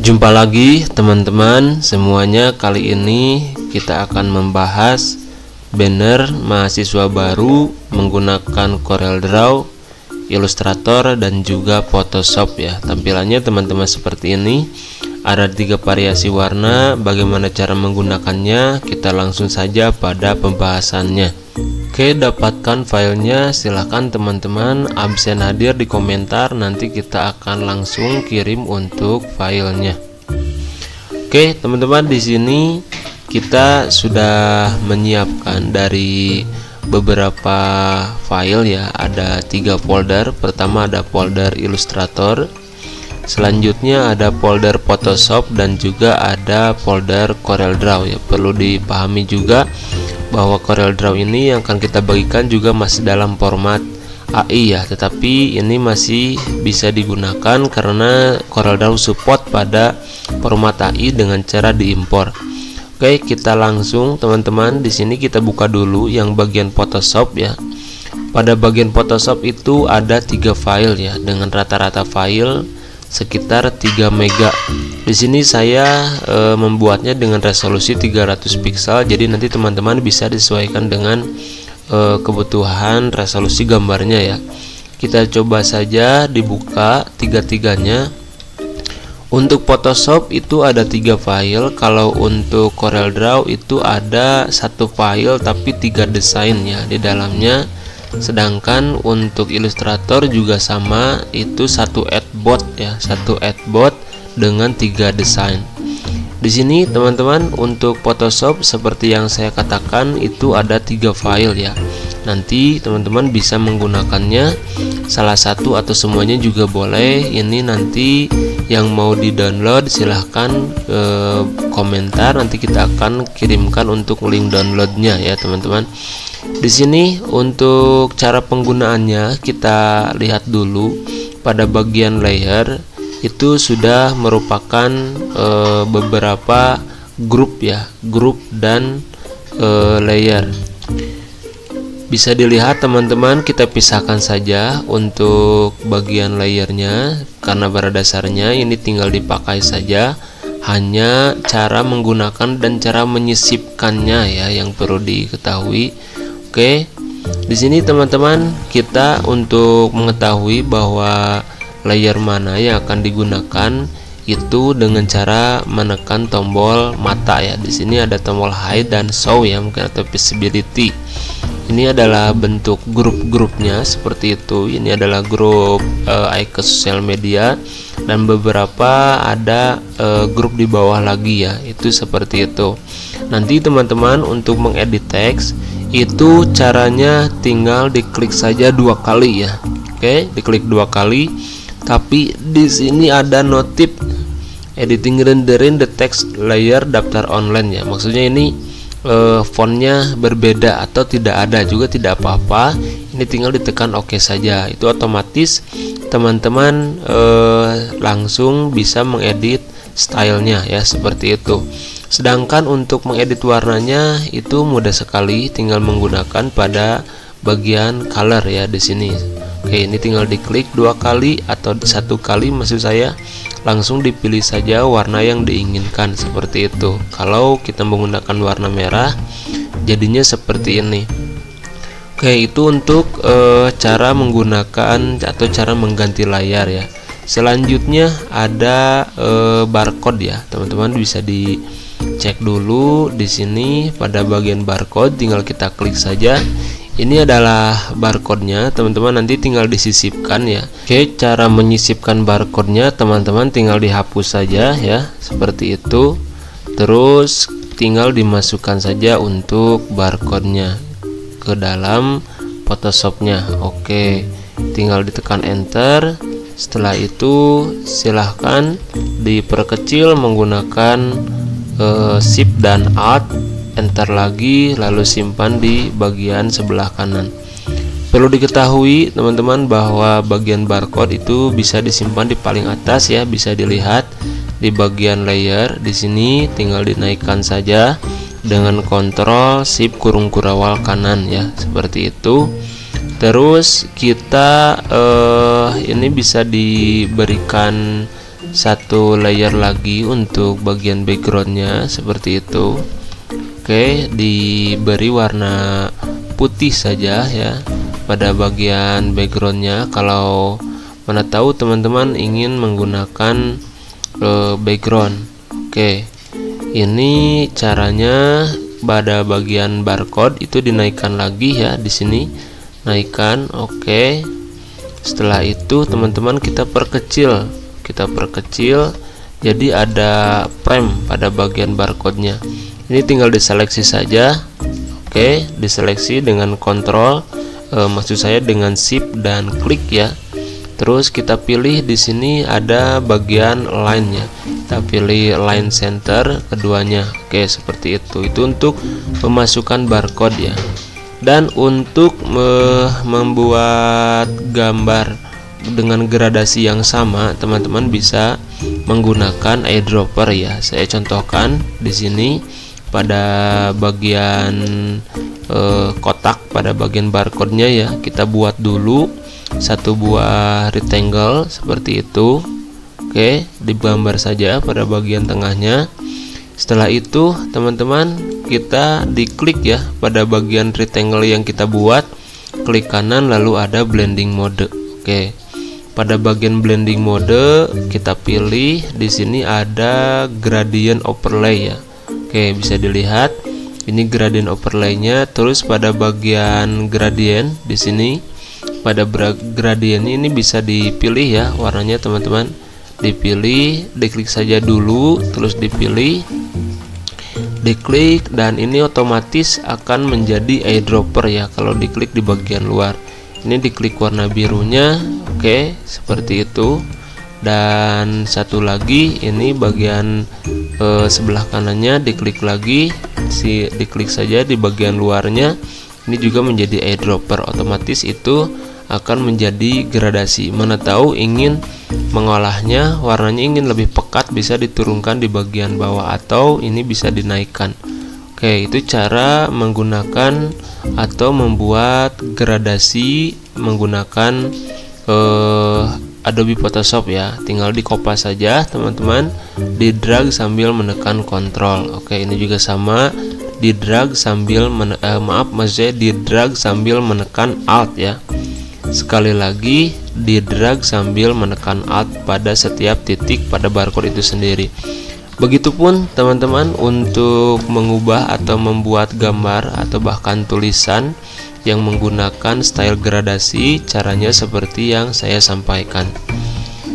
Jumpa lagi teman-teman semuanya. Kali ini kita akan membahas banner mahasiswa baru menggunakan CorelDRAW, Illustrator, dan juga Photoshop ya. Tampilannya teman-teman seperti ini. Ada 3 variasi warna. Bagaimana cara menggunakannya? Kita langsung saja pada pembahasannya. Oke, dapatkan filenya. Silahkan teman-teman absen hadir di komentar. Nanti kita akan langsung kirim untuk filenya. Oke teman-teman, di sini kita sudah menyiapkan dari beberapa file ya. Ada 3 folder. Pertama ada folder Illustrator, selanjutnya ada folder Photoshop, dan juga ada folder CorelDRAW ya. Perlu dipahami juga bahwa CorelDRAW ini yang akan kita bagikan juga masih dalam format Ai ya, tetapi ini masih bisa digunakan karena CorelDRAW support pada format Ai dengan cara diimpor. Oke, kita langsung teman-teman, di sini kita buka dulu yang bagian Photoshop ya. Pada bagian Photoshop itu ada 3 file ya, dengan rata-rata file sekitar 3 MB. Di sini saya membuatnya dengan resolusi 300 pixel, jadi nanti teman-teman bisa disesuaikan dengan kebutuhan resolusi gambarnya ya. Kita coba saja dibuka 3-3-nya. Untuk Photoshop itu ada 3 file, kalau untuk CorelDRAW itu ada 1 file tapi 3 desain ya di dalamnya. Sedangkan untuk Illustrator juga sama, itu 1 artboard ya, 1 artboard dengan 3 desain. Di sini teman-teman untuk Photoshop seperti yang saya katakan itu ada 3 file ya. Nanti teman-teman bisa menggunakannya salah satu atau semuanya juga boleh. Ini nanti yang mau di-download silahkan komentar, nanti kita akan kirimkan untuk link downloadnya ya teman-teman. Di sini untuk cara penggunaannya kita lihat dulu. Pada bagian layer itu sudah merupakan beberapa grup ya, grup dan layer. Bisa dilihat teman-teman, kita pisahkan saja untuk bagian layernya karena pada dasarnya ini tinggal dipakai saja, hanya cara menggunakan dan cara menyisipkannya ya yang perlu diketahui. Oke, di sini teman-teman kita untuk mengetahui bahwa layer mana yang akan digunakan itu dengan cara menekan tombol mata ya. Di sini ada tombol hide dan show ya, mungkin atau visibility. Ini adalah bentuk grup-grupnya seperti itu. Ini adalah grup icon sosial media, dan beberapa ada grup di bawah lagi ya. Itu seperti itu. Nanti teman-teman untuk mengedit teks itu caranya tinggal diklik saja 2 kali ya. Oke, diklik 2 kali. Tapi di sini ada notif editing rendering the text layer daftar online ya. Maksudnya ini fontnya berbeda atau tidak ada juga tidak apa-apa. Ini tinggal ditekan OK saja. Itu otomatis teman-teman langsung bisa mengedit stylenya ya seperti itu. Sedangkan untuk mengedit warnanya itu mudah sekali, tinggal menggunakan pada bagian color ya di sini. Oke, ini tinggal diklik 2 kali atau 1 kali maksud saya, langsung dipilih saja warna yang diinginkan seperti itu. Kalau kita menggunakan warna merah jadinya seperti ini. Oke, itu untuk cara menggunakan atau cara mengganti layar ya. Selanjutnya ada barcode ya. Teman-teman bisa dicek dulu di sini pada bagian barcode, tinggal kita klik saja. Ini adalah barcode-nya, teman-teman nanti tinggal disisipkan ya. Oke, cara menyisipkan barcode-nya teman-teman tinggal dihapus saja ya, seperti itu. Terus tinggal dimasukkan saja untuk barcode-nya ke dalam Photoshop-nya. Oke, tinggal ditekan enter. Setelah itu silahkan diperkecil menggunakan shift dan alt, enter lagi lalu simpan di bagian sebelah kanan. Perlu diketahui teman-teman bahwa bagian barcode itu bisa disimpan di paling atas ya, bisa dilihat di bagian layer. Di sini tinggal dinaikkan saja dengan kontrol shift kurung kurawal kanan ya, seperti itu. Terus kita ini bisa diberikan satu layer lagi untuk bagian backgroundnya seperti itu. Oke, diberi warna putih saja ya pada bagian backgroundnya. Kalau mana tahu teman-teman ingin menggunakan background. Oke, ini caranya. Pada bagian barcode itu dinaikkan lagi ya, di sini naikkan. Oke, setelah itu teman-teman kita perkecil jadi ada frame pada bagian barcode-nya. Ini tinggal diseleksi saja. Oke, diseleksi dengan kontrol, maksud saya dengan shift dan klik ya. Terus kita pilih di sini ada bagian line ya. Kita pilih line center keduanya. Oke, seperti itu. Itu untuk memasukkan barcode ya. Dan untuk membuat gambar dengan gradasi yang sama, teman-teman bisa menggunakan eyedropper ya. Saya contohkan di sini pada bagian kotak, pada bagian barcode-nya ya. Kita buat dulu satu buah rectangle seperti itu. Oke, digambar saja pada bagian tengahnya. Setelah itu teman-teman kita diklik ya pada bagian rectangle yang kita buat, klik kanan lalu ada blending mode. Oke, pada bagian blending mode kita pilih di sini ada gradient overlay ya. Oke, bisa dilihat ini gradient overlay-nya. Terus pada bagian gradient di sini, pada gradien ini bisa dipilih ya warnanya, teman-teman dipilih, diklik saja dulu, terus dipilih, diklik, dan ini otomatis akan menjadi eyedropper ya kalau diklik di bagian luar. Ini diklik warna birunya. Oke, seperti itu. Dan satu lagi ini bagian sebelah kanannya diklik lagi, diklik saja di bagian luarnya. Ini juga menjadi eyedropper, otomatis itu akan menjadi gradasi. Mana tahu ingin mengolahnya, warnanya ingin lebih pekat, bisa diturunkan di bagian bawah atau ini bisa dinaikkan. Oke, itu cara menggunakan atau membuat gradasi menggunakan Adobe Photoshop ya. Tinggal dikopas saja teman-teman, di drag sambil menekan Ctrl. Oke, ini juga sama, di drag sambil menekan Alt ya. Sekali lagi, di drag sambil menekan Alt pada setiap titik pada barcode itu sendiri. Begitupun teman-teman untuk mengubah atau membuat gambar atau bahkan tulisan yang menggunakan style gradasi, caranya seperti yang saya sampaikan.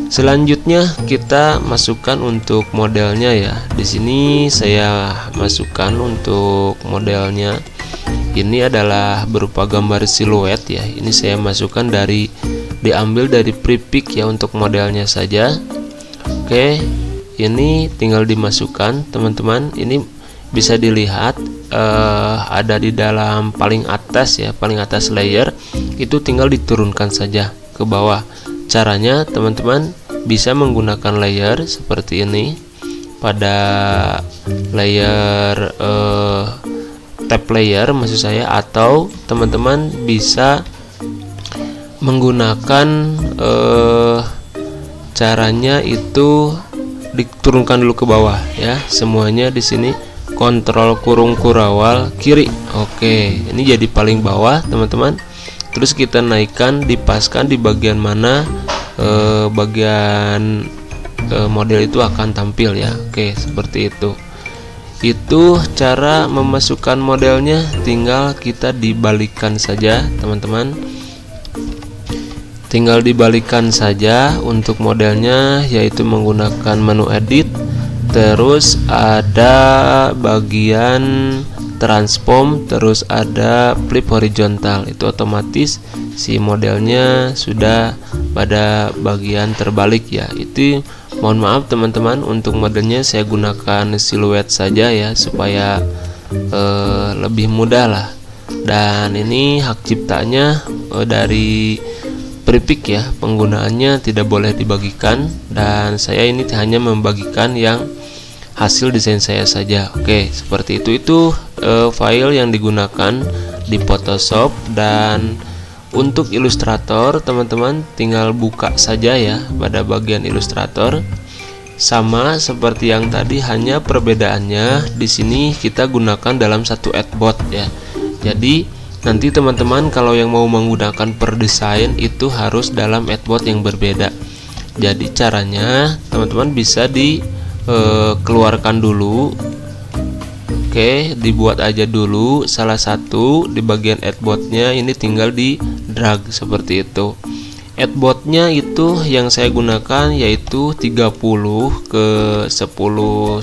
Selanjutnya kita masukkan untuk modelnya ya. Di sini saya masukkan untuk modelnya. Ini adalah berupa gambar siluet ya. Ini saya masukkan diambil dari Freepik ya untuk modelnya saja. Oke, ini tinggal dimasukkan teman-teman. Ini bisa dilihat ada di dalam paling atas ya, paling atas layer. Itu tinggal diturunkan saja ke bawah. Caranya teman-teman bisa menggunakan layer seperti ini pada layer tab layer maksud saya, atau teman-teman bisa menggunakan caranya itu diturunkan dulu ke bawah ya semuanya. Di sini kontrol kurung kurawal kiri. Oke, ini jadi paling bawah teman-teman. Terus kita naikkan, dipaskan di bagian mana bagian model itu akan tampil ya. Oke, seperti itu. Itu cara memasukkan modelnya. Tinggal kita dibalikkan saja teman-teman, tinggal dibalikkan saja untuk modelnya, yaitu menggunakan menu edit. Terus ada bagian transform, terus ada flip horizontal. Itu otomatis si modelnya sudah pada bagian terbalik ya. Itu mohon maaf teman-teman, untuk modelnya saya gunakan siluet saja ya supaya lebih mudah lah. Dan ini hak ciptanya dari Freepik ya, penggunaannya tidak boleh dibagikan, dan saya ini hanya membagikan yang hasil desain saya saja. Oke, seperti itu. Itu file yang digunakan di Photoshop. Dan untuk Illustrator teman-teman tinggal buka saja ya pada bagian Illustrator. sama seperti yang tadi, hanya perbedaannya di sini kita gunakan dalam satu adbot ya. Jadi nanti teman-teman kalau yang mau menggunakan per desain itu harus dalam adbot yang berbeda. Jadi caranya teman-teman bisa dikeluarkan dulu. Oke, dibuat aja dulu salah satu di bagian adbotnya, ini tinggal di drag seperti itu. Adbotnya itu yang saya gunakan yaitu 30 ke 10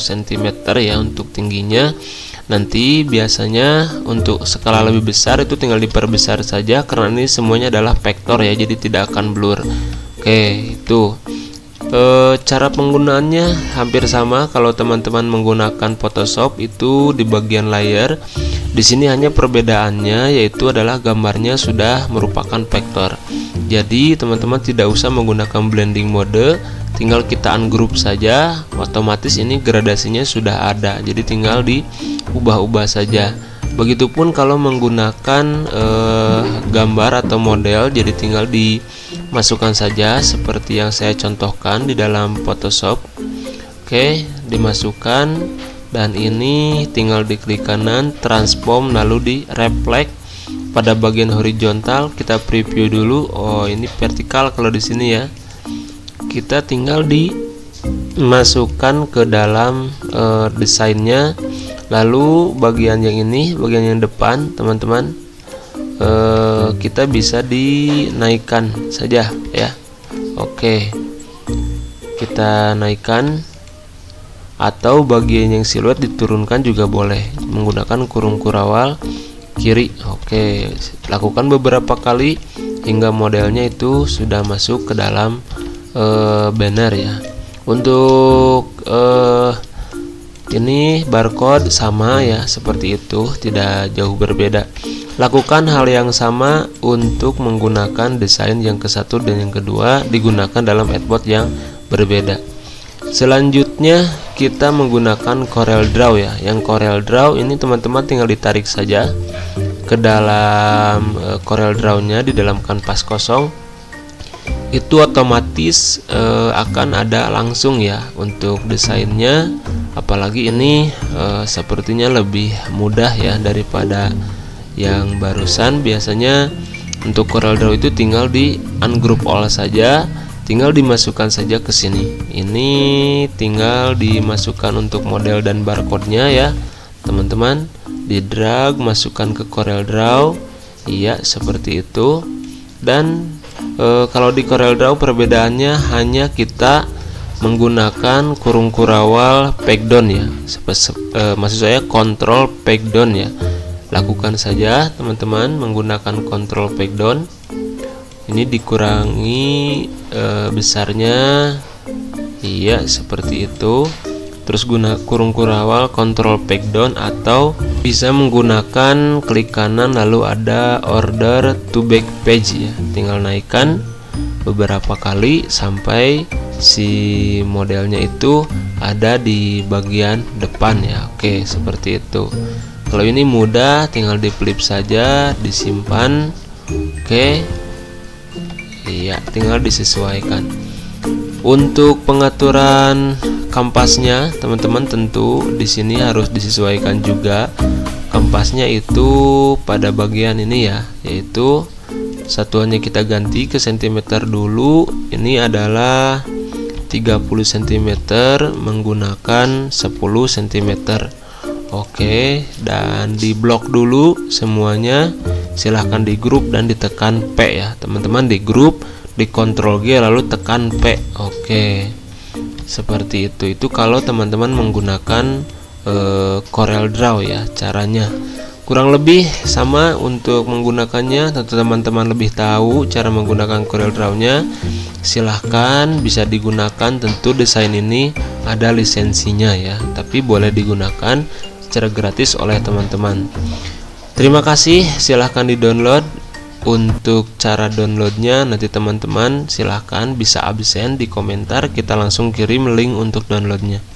cm ya untuk tingginya. Nanti biasanya untuk skala lebih besar itu tinggal diperbesar saja, karena ini semuanya adalah vektor ya, jadi tidak akan blur. Oke, itu cara penggunaannya hampir sama kalau teman-teman menggunakan Photoshop itu di bagian layer. Di sini hanya perbedaannya yaitu adalah gambarnya sudah merupakan vektor. Jadi teman-teman tidak usah menggunakan blending mode, tinggal kita ungroup saja, otomatis ini gradasinya sudah ada. Jadi tinggal diubah-ubah saja. Begitupun kalau menggunakan gambar atau model, jadi tinggal dimasukkan saja seperti yang saya contohkan di dalam Photoshop. Oke, dimasukkan dan ini tinggal diklik kanan, transform lalu di reflect. Pada bagian horizontal kita preview dulu. Oh, ini vertikal kalau di sini ya. Kita tinggal dimasukkan ke dalam desainnya. Lalu bagian yang ini, bagian yang depan, teman-teman kita bisa dinaikkan saja ya. Oke. Kita naikkan, atau bagian yang siluet diturunkan juga boleh menggunakan kurung kurawal kiri. Oke, lakukan beberapa kali hingga modelnya itu sudah masuk ke dalam banner ya. Untuk ini barcode sama ya, seperti itu, tidak jauh berbeda. Lakukan hal yang sama untuk menggunakan desain yang ke-1 dan yang kedua, digunakan dalam adbot yang berbeda. Selanjutnya kita menggunakan CorelDRAW ya. Yang CorelDRAW ini teman-teman tinggal ditarik saja ke dalam CorelDRAW-nya di dalam kanvas kosong. Itu otomatis akan ada langsung ya untuk desainnya. Apalagi ini sepertinya lebih mudah ya daripada yang barusan. Biasanya untuk CorelDRAW itu tinggal di ungroup all saja, tinggal dimasukkan saja ke sini. Ini tinggal dimasukkan untuk model dan barcode-nya ya, teman-teman. Di drag, masukkan ke CorelDRAW. Iya, seperti itu. Dan kalau di CorelDRAW perbedaannya hanya kita menggunakan kurung kurawal pakedown ya. Maksud saya kontrol pakedown ya. Lakukan saja teman-teman menggunakan kontrol pakedown. Ini dikurangi besarnya, iya seperti itu. Terus guna kurung kurawal kontrol pakedown, atau bisa menggunakan klik kanan lalu ada order to back page ya. Tinggal naikkan beberapa kali sampai si modelnya itu ada di bagian depan ya. Oke, seperti itu. Kalau ini mudah, tinggal di flip saja, disimpan. Oke. Ya, tinggal disesuaikan. Untuk pengaturan kampasnya, teman-teman tentu di sini harus disesuaikan juga. Kampasnya itu pada bagian ini ya, yaitu satuannya kita ganti ke sentimeter dulu. Ini adalah 30 cm menggunakan 10 cm. Oke, dan di blok dulu semuanya. Silahkan di grup dan ditekan P ya, teman-teman. Di grup, di Ctrl G lalu tekan P. Oke, seperti itu. Itu kalau teman-teman menggunakan CorelDRAW ya caranya. Kurang lebih sama untuk menggunakannya. Tentu teman-teman lebih tahu cara menggunakan CorelDRAW-nya. Silahkan bisa digunakan. Tentu desain ini ada lisensinya ya, tapi boleh digunakan secara gratis oleh teman-teman. Terima kasih, silahkan di-download. Untuk cara downloadnya nanti teman-teman silahkan bisa absen di komentar, kita langsung kirim link untuk downloadnya.